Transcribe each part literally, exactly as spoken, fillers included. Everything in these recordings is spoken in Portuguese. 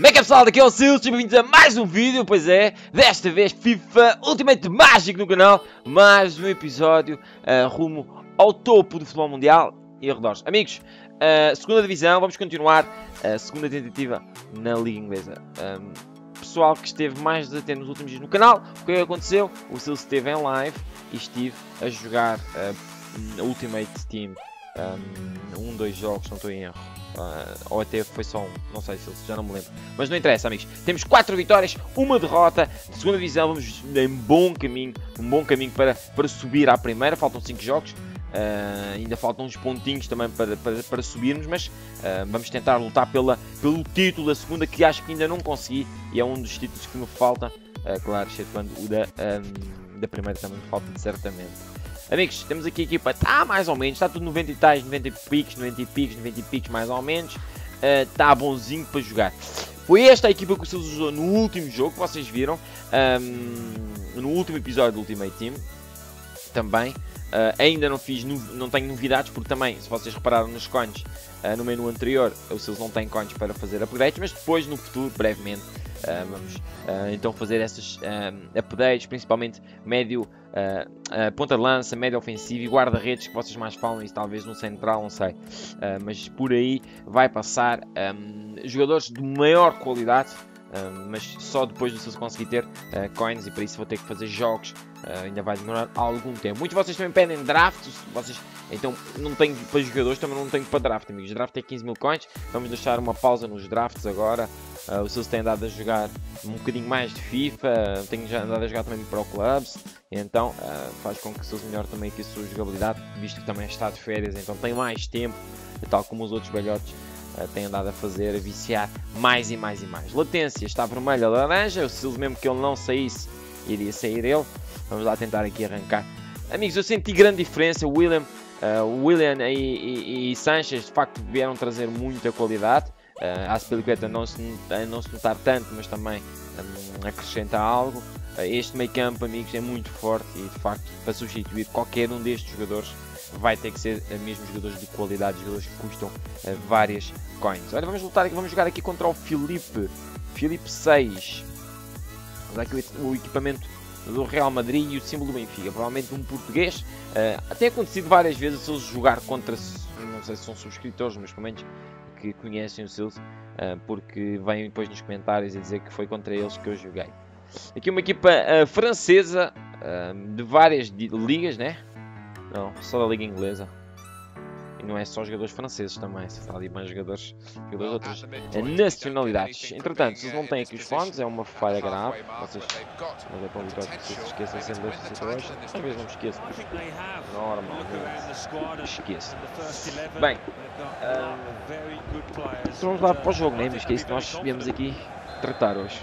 Como é que é, pessoal? Daqui é o Seals, bem-vindos a mais um vídeo, pois é, desta vez FIFA Ultimate Magic no canal. Mais um episódio uh, rumo ao topo do futebol mundial e arredores. Amigos, uh, segunda divisão, vamos continuar a segunda tentativa na Liga Inglesa. Um, pessoal que esteve mais desatento nos últimos dias no canal, o que aconteceu? O Seals esteve em live e estive a jogar uh, Ultimate Team. Um, um, dois jogos, não estou em erro, uh, ou até foi só um, não sei se já não me lembro, mas não interessa, amigos. Temos quatro vitórias, uma derrota de segunda divisão, vamos em bom caminho, um bom caminho para, para subir à primeira. Faltam cinco jogos, uh, ainda faltam uns pontinhos também para, para, para subirmos, mas uh, vamos tentar lutar pela, pelo título da segunda, que acho que ainda não consegui, e é um dos títulos que me falta, uh, claro, excetuando o da, um, da primeira também me falta certamente. Amigos, temos aqui a equipa, está mais ou menos, está tudo noventa e tais, noventa piques, noventa piques, noventa piques mais ou menos. Está uh, bonzinho para jogar. Foi esta a equipa que o Seals usou no último jogo, que vocês viram, um, no último episódio do Ultimate Team. Também, uh, ainda não fiz, não tenho novidades, porque também, se vocês repararam nos coins, uh, no menu anterior, o Seals não tem coins para fazer upgrades, mas depois, no futuro, brevemente, Uh, vamos uh, então fazer essas uh, updates, principalmente médio, uh, uh, ponta de lança, médio ofensivo e guarda-redes, que vocês mais falam, e talvez no central, não sei, uh, mas por aí vai passar um, jogadores de maior qualidade, uh, mas só depois do Seals conseguir ter uh, coins, e para isso vou ter que fazer jogos, uh, ainda vai demorar algum tempo. Muitos de vocês também pedem drafts, vocês, então não tenho para jogadores, também não tenho para draft, amigos. Draft é quinze mil coins, vamos deixar uma pausa nos drafts agora. Uh, o Seals tem andado a jogar um bocadinho mais de FIFA, tem já andado a jogar também Pro Clubs, então uh, faz com que o Seals melhore também aqui a sua jogabilidade, visto que também está de férias, então tem mais tempo, tal como os outros velhotes uh, têm andado a fazer, a viciar mais e mais e mais. Latência está vermelha, laranja, o Seals mesmo que ele não saísse, iria sair ele. Vamos lá tentar aqui arrancar. Amigos, eu senti grande diferença, o William, uh, William e, e, e Sanchez de facto vieram trazer muita qualidade. Uh, a Felipe não se, não se notar tanto, mas também um, acrescenta algo. Uh, este meio campo, amigos, é muito forte e, de facto, para substituir qualquer um destes jogadores, vai ter que ser mesmo jogadores de qualidade, jogadores que custam uh, várias coins. Olha, vamos lutar, vamos jogar aqui contra o Felipe, Felipe seis. Vamos dar aqui o, o equipamento do Real Madrid e o símbolo do Benfica, provavelmente um português. Uh, tem acontecido várias vezes se eles jogar contra, não sei se são subscritores, mas pelo menos que conhecem o Seals, porque vêm depois nos comentários a dizer que foi contra eles que eu joguei. Aqui uma equipa francesa de várias ligas, né? Não, só da Liga Inglesa. E não é só jogadores franceses também, se está ali mais jogadores, jogadores outras nacionalidades. Entretanto, se não têm aqui os fones, é uma falha grave. Vocês não é tão habituado que se esqueçam sempre destas situações. Às vezes não me esqueço. Normalmente esqueço. Bem, um, vamos lá para o jogo, né? Mas que é isso que nós viemos aqui tratar hoje.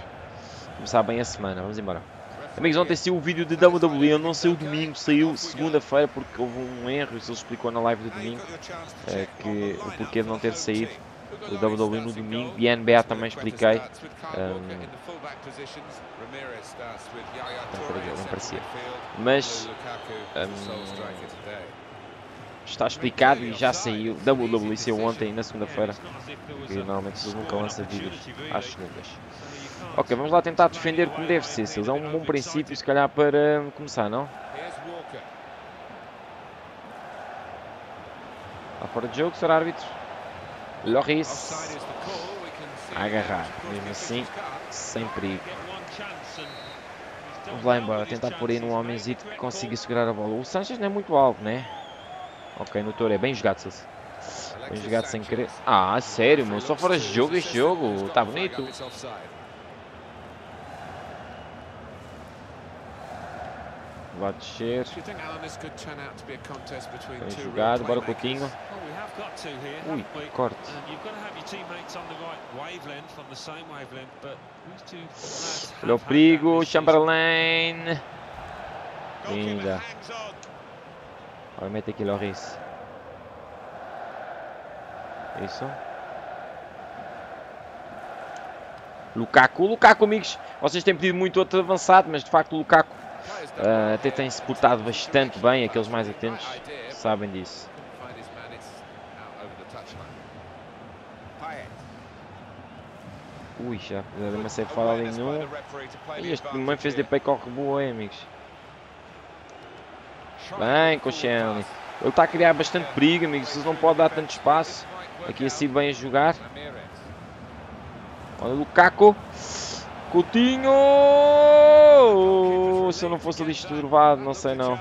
Começar bem a semana, vamos embora. Amigos, ontem saiu o vídeo de W W E, eu não saiu domingo, saiu segunda-feira, porque houve um erro, e o Seals explicou na live do domingo, é, que o porquê de não ter saído o W W E no domingo, e a N B A também expliquei. Um, não parecia. Mas um, está explicado e já saiu. W W E saiu ontem, na segunda-feira, e normalmente eles nunca lançam vídeos às segundas. Ok, vamos lá tentar defender como deve ser. Seals, é um bom princípio, se calhar, para começar, não? Está fora de jogo, senhor árbitro. Loris a agarrar, mesmo assim, sem perigo. Vamos lá embora, tentar pôr aí num homenzito que consiga segurar a bola. O Sanchez não é muito alto, né? Ok, no touro é bem jogado, Seals. Bem jogado sem querer. Ah, sério, meu, só fora de jogo este jogo. Está bonito. Vai descer. Bem jogado, bora Coutinho. Ui, corte. Olha o perigo, Chamberlain. Linda. Olha, mete aqui Loris. Isso. Lukaku, Lukaku, amigos. Vocês têm pedido muito outro avançado, mas de facto o Lukaku uh, até tem-se portado bastante bem. Aqueles mais atentos sabem disso. Ui, já fizeram uma ceifada ali em um. E este também fez de pé com o reboa, hein, amigos. Bem, com o Chamberlain. Ele está a criar bastante perigo, amigos. Eles não podem dar tanto espaço. Aqui assim bem a jogar. Olha o Lukaku. Coutinho. Oh, se eu não fosse ali esturbado, não sei não.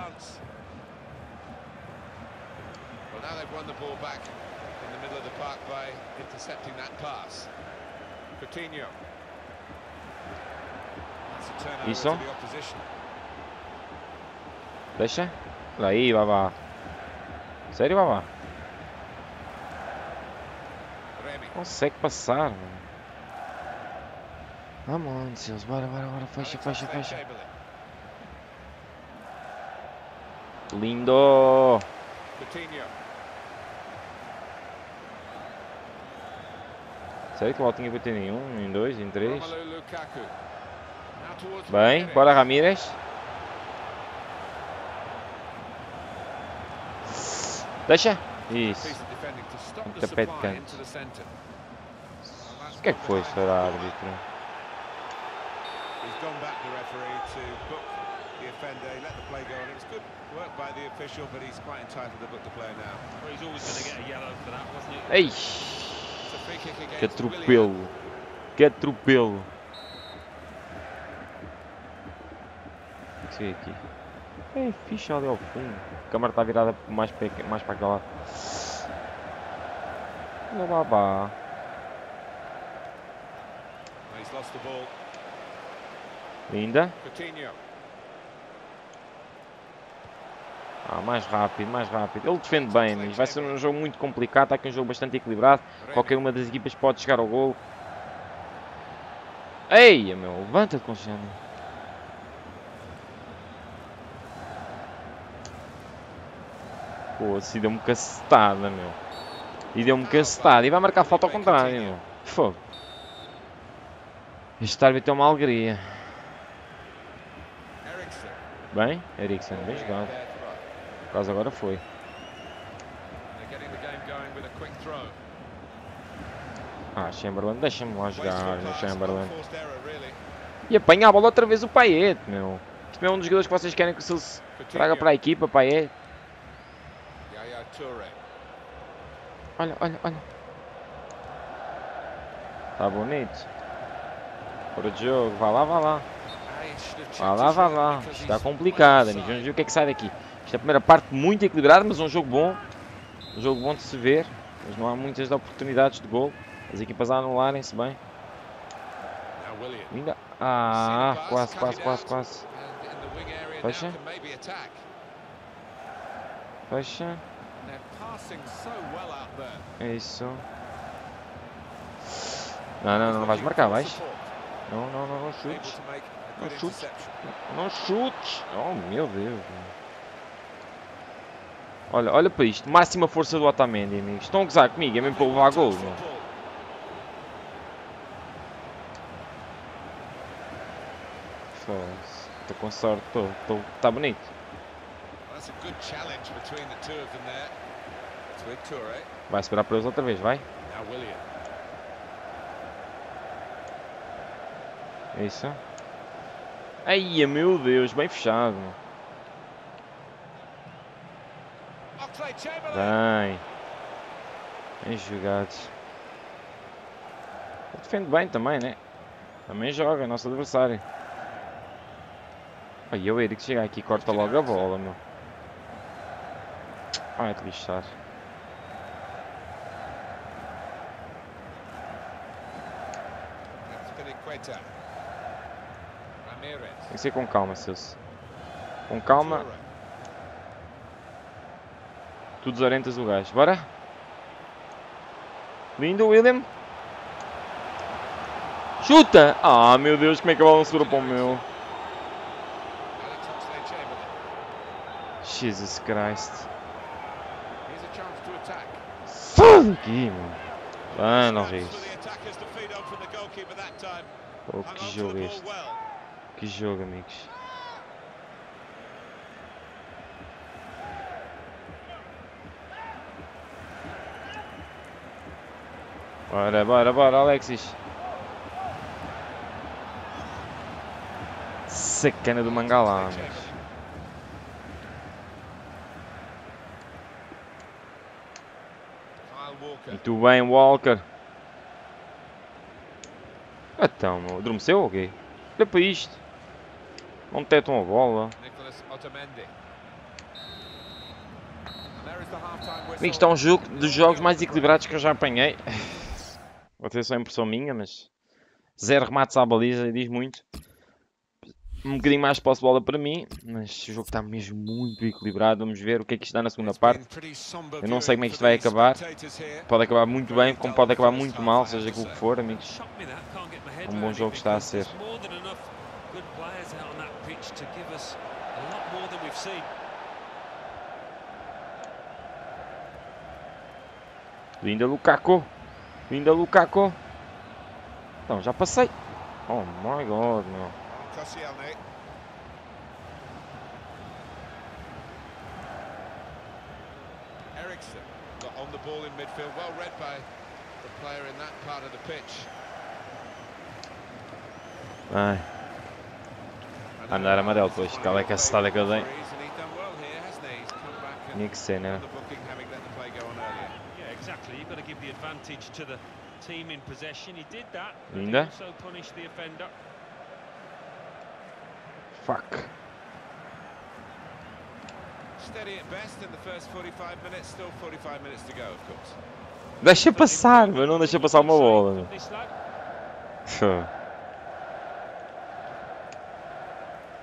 Isso. Deixa. Olha aí, babá. Sério, babá? Consegue passar, mano. Vamos, Seals, bora, bora, bora, fecha, fecha, fecha. Lindo! Sério que o Walter tinha batido em um, em dois, em três? Bem, bora Ramírez. Deixa! Isso. Um tapete de canto. O que é que foi, senhor árbitro? Ei! Que atropelo! Que atropelo! O que é aqui? É ficha ali ao fundo. A câmara está virada mais para, mais para aquele lado. Olha babá! Linda. Ah, mais rápido, mais rápido. Ele defende bem, mas vai ser um jogo muito complicado. Está aqui um jogo bastante equilibrado. Qualquer uma das equipas pode chegar ao gol. Ei, meu, levanta-te, Cristiano. Pô, assim deu-me cacetada, meu. E deu-me cacetada. E vai marcar falta ao contrário, meu. Fogo. Este árbitro é uma alegria. Bem, Eriksson, bem jogado. Por causa agora foi. Ah, Chamberlain, deixa-me lá jogar, meu Chamberlain. E apanha a bola outra vez o Payet, meu. Isto é um dos jogadores que vocês querem que o Silvio traga para a equipa, Payet. Olha, olha, olha. Está bonito. Fora de jogo, vai lá, vai lá. Vá lá, vá lá. Está complicado, amigos. Vamos ver o que é que sai daqui. Esta é a primeira parte muito equilibrada, mas um jogo bom. Um jogo bom de se ver. Mas não há muitas oportunidades de gol. As equipas a anularem-se bem. Ainda. Ah, quase, quase, quase, quase. Fecha. Fecha. É isso. Não, não, não vais marcar, vais. Não, não, não, não chutes. Não chutes, não chutes, oh meu Deus, olha, olha para isto, máxima força do Otamendi, amigos, estão a gozar comigo, é mesmo para levar gols, mano. Foda-se, estou com sorte, estou, estou, está bonito. Vai esperar para eles outra vez, vai. Isso. Ai, meu Deus, bem fechado. Bem. Bem jogado. Defende bem também, né? Também joga, nosso adversário. Ai, o Eric chega aqui e corta logo a bola, meu. Ai, que lixar. Tem que ser com calma, Seals. Com calma. Tu desorientas o gajo. Bora. Lindo, William. Chuta! Ah, meu Deus, como é que a bola não segura para o meu? Jesus Christ. Foda-se aqui, mano. Ah, não vi. Oh, que jogo é este? Que jogo, amigos. Bora, bora, bora, Alexis. sacana do Mangala. Muito bem, Walker. Então, meu, adormeceu ou quê? Olha para isto. Não tetam a bola. Amigo, está um jogo dos jogos mais equilibrados que eu já apanhei. Vou ter só a impressão minha, mas... Zero remates à baliza, diz muito. Um bocadinho mais de posse de bola para mim, mas o jogo está mesmo muito equilibrado. Vamos ver o que é que isto dá na segunda parte. Eu não sei como é que isto vai acabar. Pode acabar muito bem, como pode acabar muito mal, seja aquilo que for, amigos. Um bom jogo está a ser. Linda Lukaku. Linda Lukaku. Então, já passei. Oh my god, meu. Eriksson got on the ball in midfield, well read by the player in that part of the pitch. Andar amarelo, pois, aquela cacetada que eu dei. Tinha que ser, né? Linda. Fuck. Deixa passar, mas não deixa passar uma bola.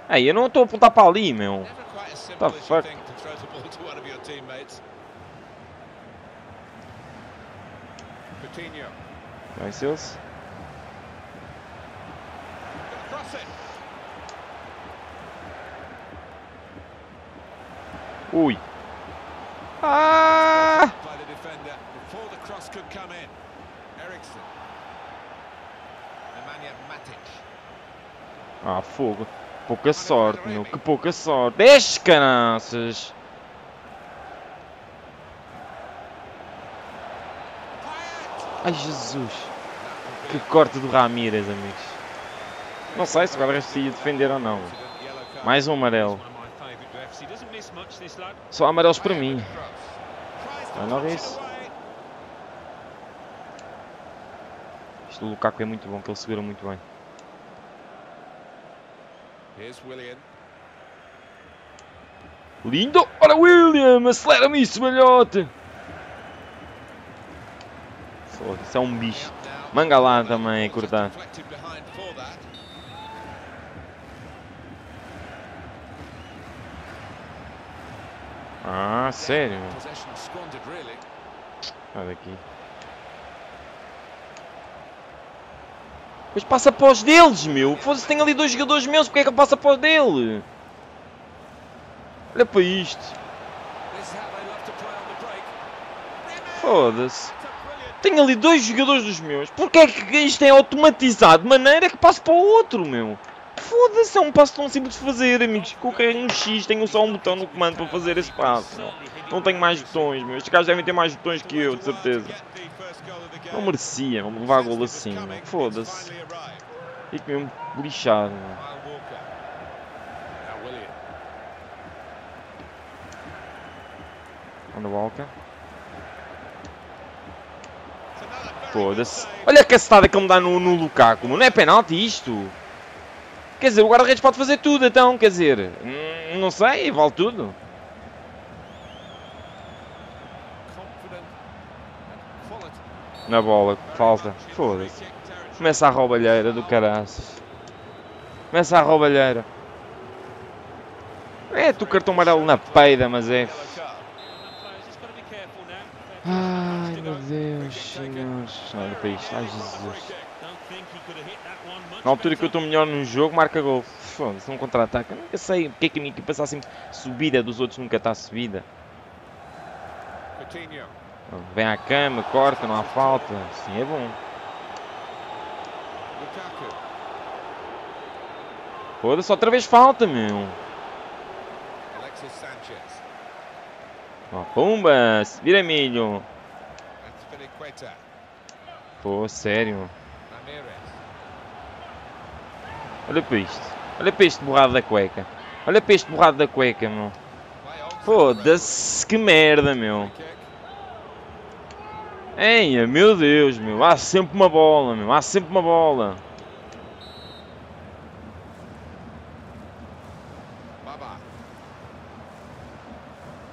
Aí, eu não estou a apontar para ali, meu. What the fuck? Vai, Seals. Ui. Ah! Ah, fogo. Pouca sorte, meu. Que pouca sorte. Dez canaças. Ai, Jesus. Que corte do Ramírez, amigos. Não sei se o guarda ia defender ou não. Mais um amarelo. Só amarelos para mim. Não é nada isso. Isto do Lukaku é muito bom, que ele segura muito bem. Lindo! Ora, William! Acelera-me isso, malhote! Isso é um bicho. Mangala também, cortar. Ah, sério? Olha aqui. Mas passa para os deles, meu. Foda-se, tem ali dois jogadores meus, porque é que eu passo para os dele? Olha para isto. Foda-se. Tenho ali dois jogadores dos meus. Porque é que isto é automatizado de maneira que passo para o outro, meu? Foda-se, é um passo tão simples de fazer, amigos. Coloquei um X, tenho só um botão no comando para fazer esse passo. Não, não tenho mais botões, meu. Estes caras devem ter mais botões que eu, de certeza. Não merecia, vamos levar a golo assim, meu. Foda-se. Fico mesmo lixado, meu. Onde Walker? Foda-se. Olha a cacetada que ele me dá no, no Lukaku, meu. Não é penalti isto? Quer dizer, o guarda-redes pode fazer tudo, então, quer dizer, não sei, vale tudo. Na bola, falta, foda-se. Começa a roubalheira do caraças. Começa a roubalheira. É-te o cartão amarelo na peida, mas é... Ai, meu Deus, senhores. Olha para isto, ai, Jesus. Na altura que eu estou melhor no jogo, marca gol. Foda-se, um contra-ataque. Eu nunca sei porque é que a minha equipa está sempre subida, dos outros nunca está subida. Vem à cama, corta, não há falta. Sim, é bom. Foda-se, outra vez falta, meu. Alexis Sanchez. Oh, pumba, se vira milho. Pô, sério. Olha para isto. Olha para este borrado da cueca. Olha para este borrado da cueca, meu. Foda-se, que merda, meu. Ei, meu Deus, meu. Há sempre uma bola, meu. Há sempre uma bola.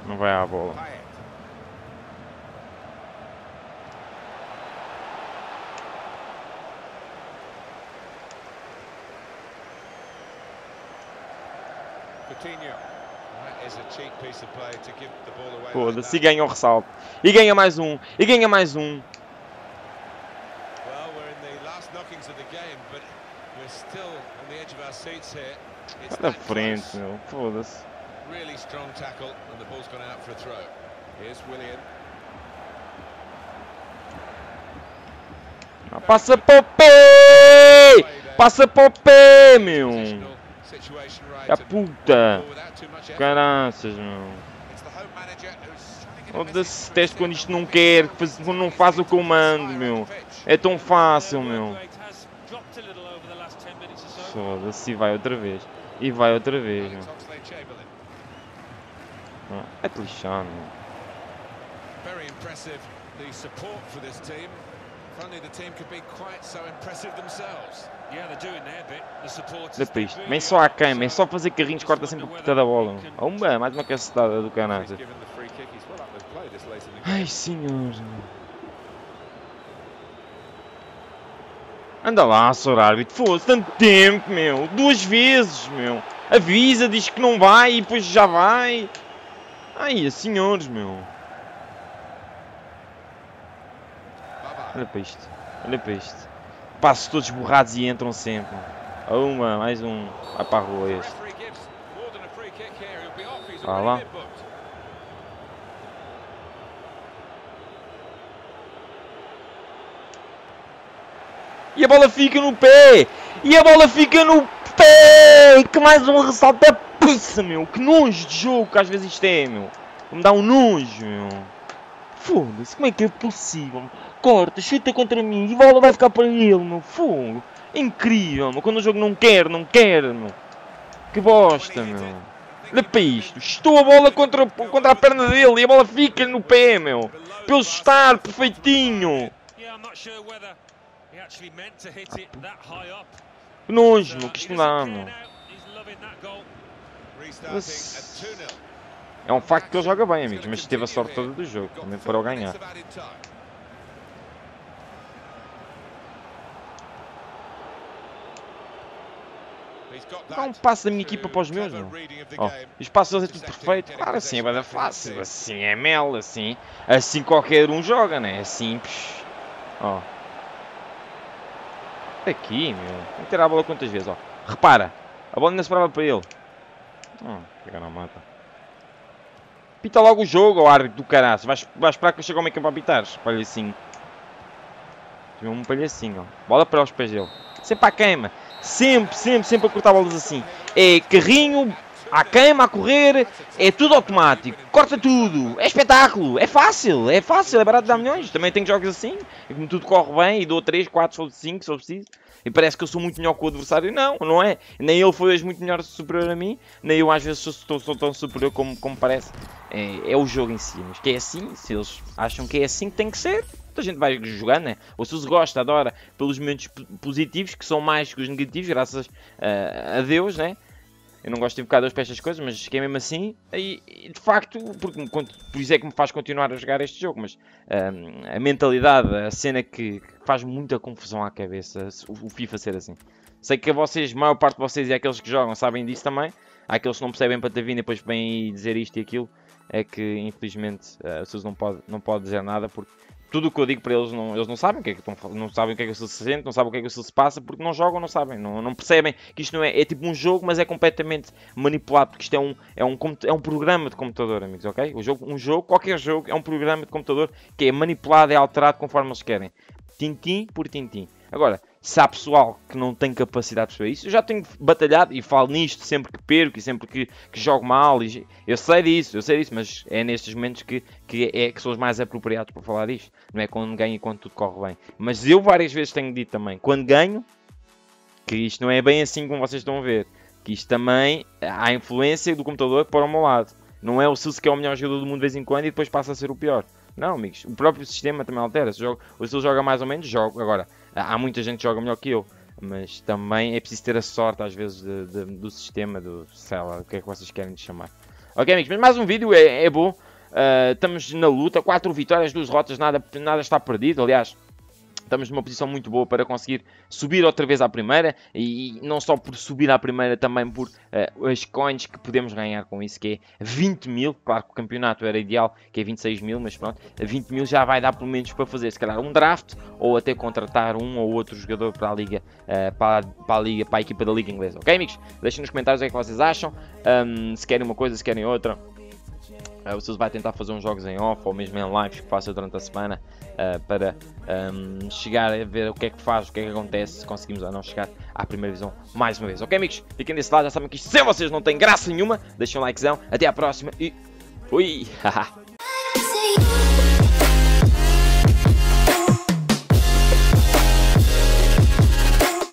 Não vai à bola. Foda-se, e ganha o ressalto. E ganha mais um. E ganha mais um. Na frente, meu. Foda-se. Really strong tackle and the ball's gone out for a throw. Here's William. Ah, passa para o pé! Passa para o pé, meu! A puta! Caraças, meu! Foda-se, teste quando isto não quer, quando não faz o comando, meu! É tão fácil, meu! Foda-se, vai outra vez. E vai outra vez, meu! É te lixando. Da pista. Vem só a cama, é só fazer carrinhos, corta sempre a puta da bola. Uma, mais uma cacetada do canasta. Ai, senhor. Anda lá, senhor árbitro. Foda-se, tanto tempo, meu. Duas vezes, meu. Avisa, diz que não vai e depois já vai. Ai, senhores, meu. Olha para isto. Olha para isto. Passos todos borrados e entram sempre. Uma, mais um. Vai para a rua este. Vai lá. E a bola fica no pé. E a bola fica no pé. Que mais um ressalto é. Puxa, meu, que nojo de jogo que às vezes isto é, meu. Me dá um nojo, meu. Foda-se, como é que é possível? Corta, chuta contra mim e a bola vai ficar para ele, meu. Fogo. É incrível, meu. Quando o jogo não quer, não quer, meu. Que bosta, meu. Olha para isto. Estou a bola contra, contra a perna dele e a bola fica no pé, meu. Para ele estar perfeitinho. Que nojo, meu, que isto não dá, meu. É um facto que ele joga bem, amigos, mas teve a sorte toda do jogo, também para o ganhar. Dá um passo da minha equipa para os meus, não? Oh, os passos é tudo perfeito, claro, assim é bada fácil, assim é mel, assim, assim qualquer um joga, né? Assim, ó. Oh. Aqui, meu, tem que tirar a bola quantas vezes, ó. Oh. Repara, a bola não se parava para ele. Hum, que não mata. Pita logo o jogo, ao árbitro do caraço. Vais, vais esperar que eu chegue ao meio campo a pitar. Palhacinho. Tinha um palhacinho, ó. Bola para os pés dele. Sempre à queima. Sempre, sempre, sempre a cortar bolas assim. É carrinho, à queima, a correr. É tudo automático. Corta tudo. É espetáculo. É fácil. É fácil. É barato de dar milhões. Também tenho jogos assim. E como tudo corre bem. E dou três, quatro, cinco, se eu preciso. E parece que eu sou muito melhor que o adversário. Não, não é. Nem ele foi hoje muito melhor superior a mim. Nem eu às vezes sou, sou tão superior como, como parece. É, é o jogo em si. Mas que é assim, se eles acham que é assim que tem que ser, a gente vai jogando, né? Ou se os gosta, adora, pelos momentos positivos, que são mais que os negativos, graças uh, a Deus, né? Eu não gosto de invocar Deus para estas coisas, mas que é mesmo assim. E, e de facto, porque, por isso é que me faz continuar a jogar este jogo. Mas um, a mentalidade, a cena que, que faz muita confusão à cabeça, o, o FIFA ser assim. Sei que vocês, a maior parte de vocês e aqueles que jogam sabem disso também. Há aqueles que não percebem para ter vindo e depois vêm dizer isto e aquilo. É que infelizmente uh, vocês não podem não pode dizer nada porque tudo o que eu digo para eles, não, eles não sabem o que é que estão, não sabem o que é que se sente, não sabem o que é que se passa, porque não jogam, não sabem, não, não percebem que isto não é, é tipo um jogo, mas é completamente manipulado, porque isto é um, é um, é um programa de computador, amigos, ok? O jogo, um jogo, qualquer jogo, é um programa de computador que é manipulado, é alterado conforme eles querem. Tintim por tintim. Agora, se há pessoal que não tem capacidade para isso, eu já tenho batalhado e falo nisto sempre que perco e sempre que, que jogo mal. E, eu sei disso, eu sei disso, mas é nestes momentos que, que, é, que são os mais apropriados para falar disto. Não é quando ganho e quando tudo corre bem. Mas eu várias vezes tenho dito também, quando ganho, que isto não é bem assim como vocês estão a ver. Que isto também há influência do computador para o meu lado. Não é o Silvio que é o melhor jogador do mundo de vez em quando e depois passa a ser o pior. Não, amigos. O próprio sistema também altera. Se joga, o Silvio joga mais ou menos, joga. Agora, há muita gente que joga melhor que eu. Mas também é preciso ter a sorte, às vezes, de, de, do sistema, do sei lá, o que é que vocês querem chamar. Ok, amigos, mas mais um vídeo é, é bom. Uh, estamos na luta, quatro vitórias, duas derrotas, nada, nada está perdido. Aliás, estamos numa posição muito boa para conseguir subir outra vez à primeira. E, e não só por subir à primeira, também por uh, as coins que podemos ganhar com isso, que é vinte mil. Claro que o campeonato era ideal, que é vinte e seis mil, mas pronto, vinte mil já vai dar pelo menos para fazer, se calhar, um draft ou até contratar um ou outro jogador para a liga, uh, para, para a liga, para a equipa da liga inglesa. Ok, amigos? Deixem nos comentários o que é que vocês acham, um, se querem uma coisa, se querem outra. Uh, o Seals vai tentar fazer uns jogos em off ou mesmo em lives que faça durante a semana uh, para um, chegar a ver o que é que faz, o que é que acontece, se conseguimos ou não chegar à primeira divisão mais uma vez. Ok, amigos? Fiquem desse lado, já sabem que isto sem vocês não tem graça nenhuma. Deixem um likezão, até à próxima e fui!